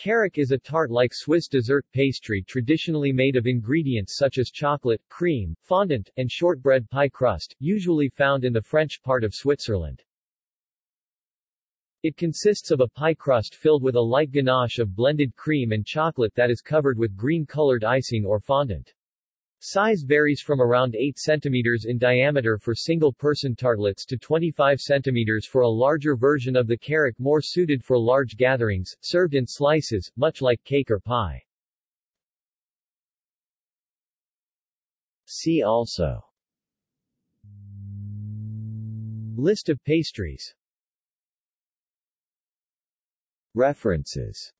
Carac is a tart-like Swiss dessert pastry traditionally made of ingredients such as chocolate, cream, fondant, and shortbread pie crust, usually found in the French part of Switzerland. It consists of a pie crust filled with a light ganache of blended cream and chocolate that is covered with green-colored icing or fondant. Size varies from around 8 cm in diameter for single-person tartlets to 25 cm for a larger version of the Carac, more suited for large gatherings, served in slices, much like cake or pie. See also: List of pastries. References.